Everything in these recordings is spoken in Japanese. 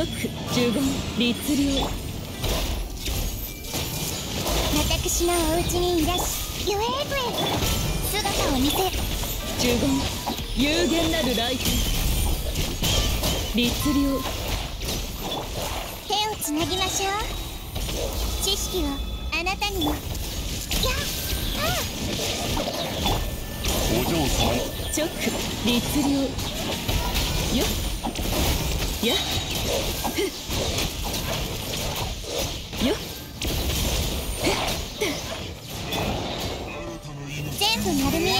ショック呪言律令。私のお家にいらし、よえぶえ姿を見せ。呪言有限なる来店律令。手をつなぎましょう。知識をあなたにも。やっああお嬢様直律令よっやっふっよっ全部丸見えね。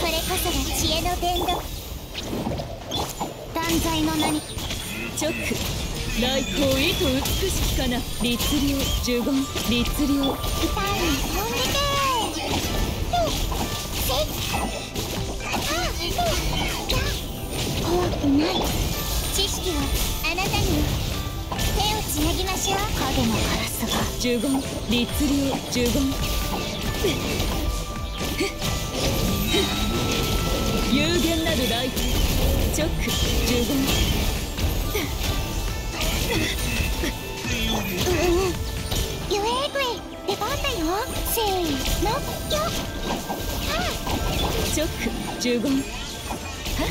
これこそが知恵の伝道。断罪の名に直来光意図美しきかな律令呪言律令。痛いの飛んでけ。ああ、そうだ。怖くない。知識はあなたに手をつなぎましょう。影のカラスが呪言律令呪言有限なるライト直呪言ゆえぐえ出番だよ。せーのよっショック呪言は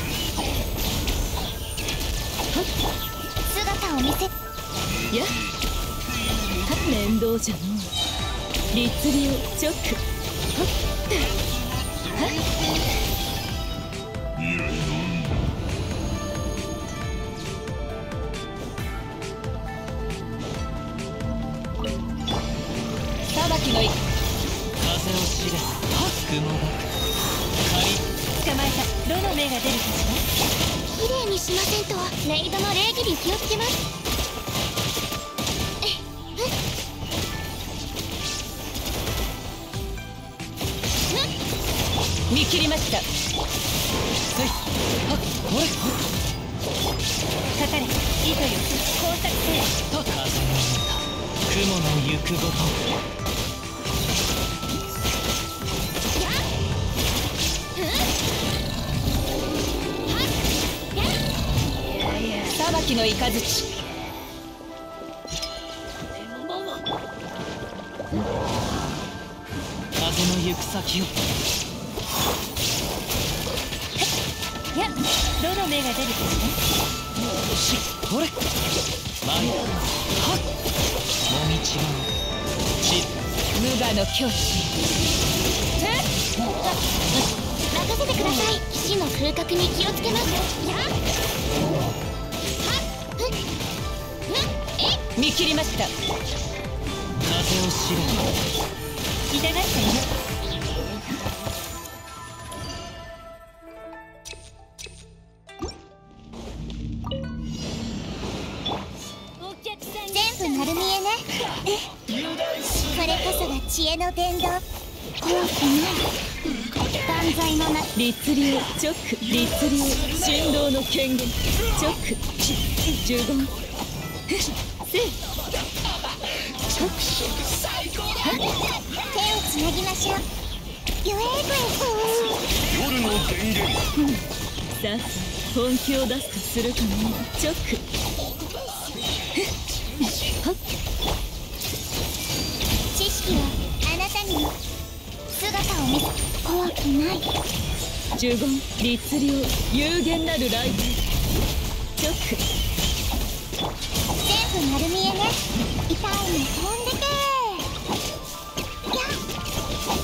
っ姿を見せ。やっ面倒じゃのう律令ショックはっはっいや裁きのい風を知れ雲だ。捕まえた。どの目が出るかしら。きれいにしませんとレイドの礼儀に気をつけます。見切りました。はいあっこれかかれ糸よ工作せよと風の雲の行くごと。裁きのイカズチ風の行く先をいやどの目が出るかね。よしこれ前だはっもみちのち無我の境地。えっ任せてください。騎士の風格に気をつけます。やっはっふっふっえ見切りました。風を知らぬ痛がっている。全部丸見えね。これこそが知恵の伝道。怖くない犯罪のな律令直律令振動の権限直呪言せい直手をつなぎましょう。よえぐえ夜の電源さあ本気を出すとするかも直知識はあなたにも姿を見せ。怖くない呪言律令有限なるライブショック全部丸見えね。痛いの飛んでけや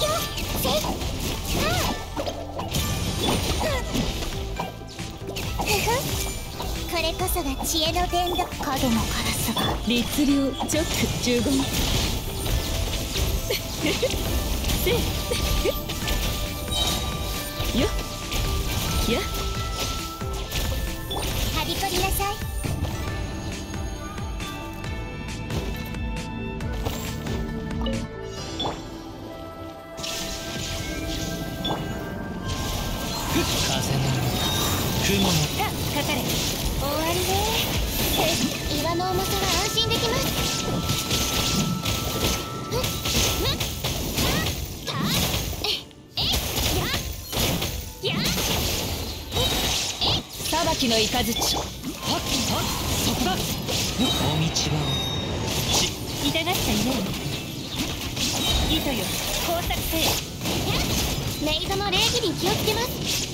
よせっふふこれこそが知恵の伝道。角のカラスが律令ショック呪言せっよっやっはびこりなさい。風の雲のかかれ終わりね。岩の重さは安心できます。裁きのイカズチ。そこだ。痛がっちゃいない。糸よ、工作せよ。メイドの礼儀に気をつけます。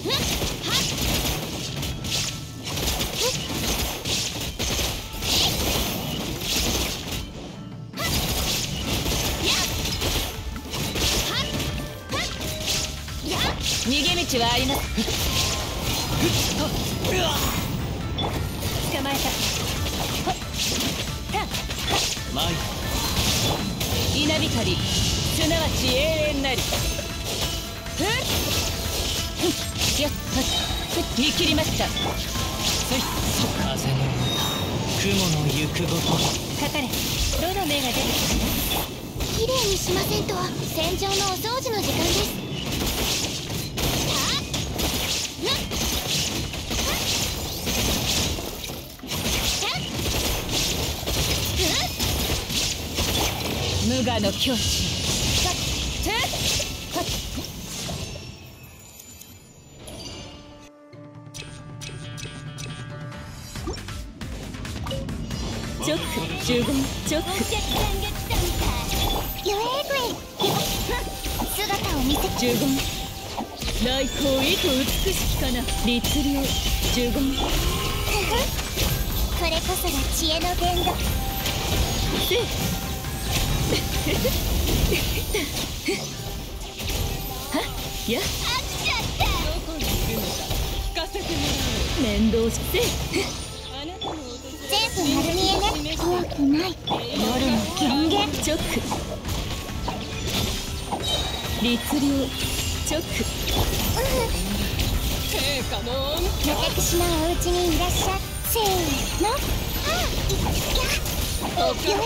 逃げ道はあります。捕まえた。前稲光、すなわち永遠なり。やっ見切りました。風のような雲の行くごとかかれ。どの目が出るかきれいにしませんと。戦場のお掃除の時間です。無我の境地。チョック十分。チョック姿を見せ十分。来光意図美しきかな。律令十分。これこそが知恵の伝道。やっちゃった。どこに行くのか聞かせてもらう。面倒して全部丸見えね。怖くない。夜の権限。チョック律令チョック。陛下の私のお家にいらっしゃい。せーの。あ、いっきゃ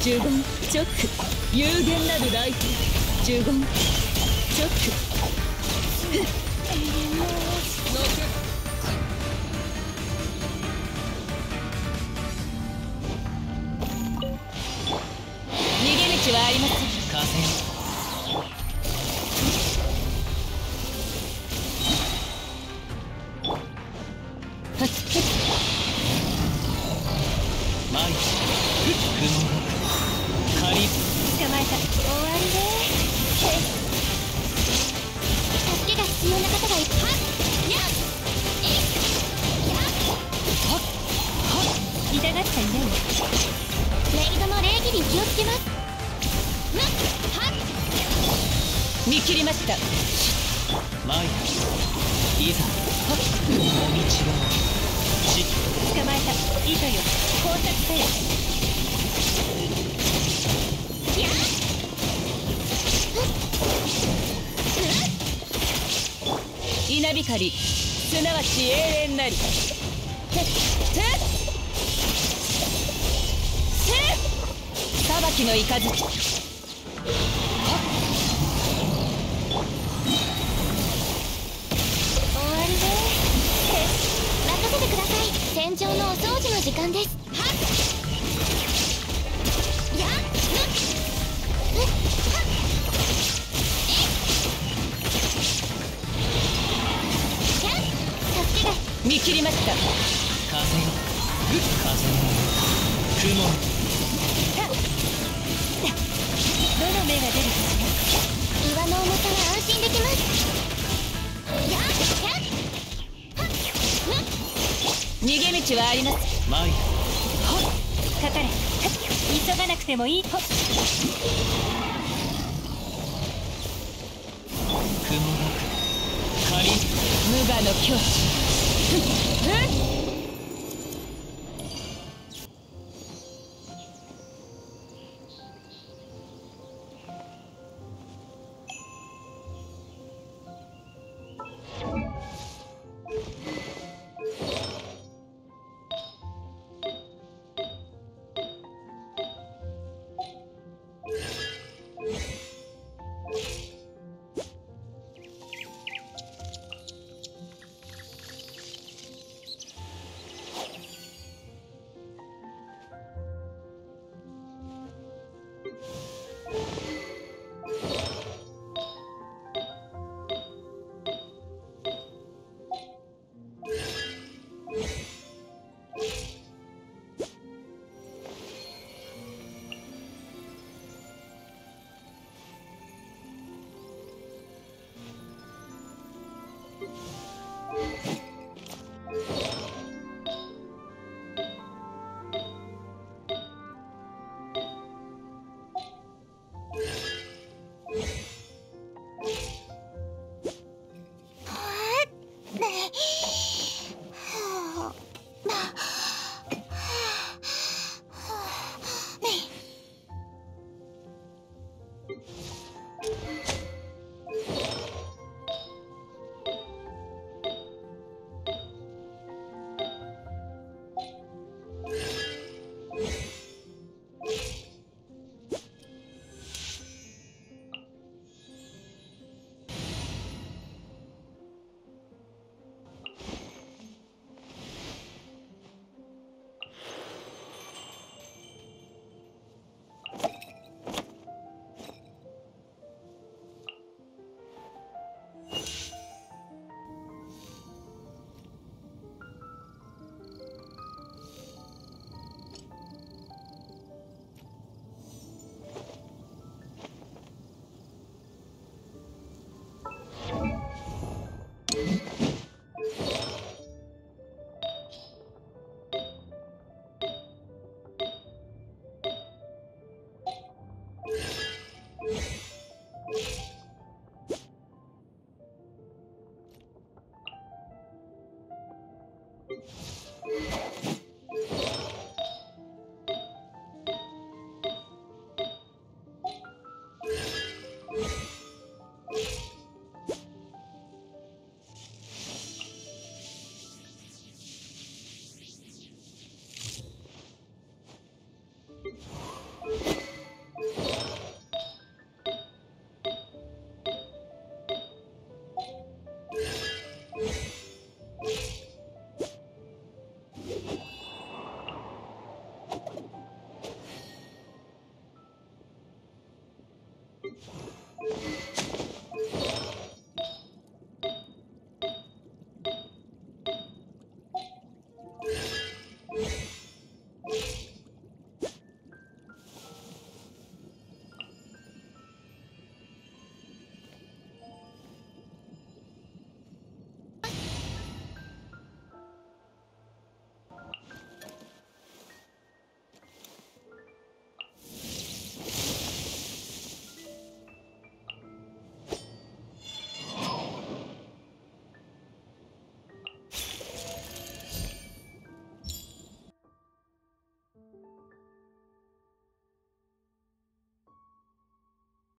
十言チョック。有限なるライフ。十言チョック。逃げ道はありません。見切りました。前いざこの道を捕まえた。糸よ、工作せよ。稲光、すなわち永遠なり。裁きの雷。戦場のお掃除の時間です。見切りました。風の雲。どの目が出るかしら。岩の重さが安心できます。逃げ道はあります。前かかれ。急がなくてもいい。雲が仮無我の境地。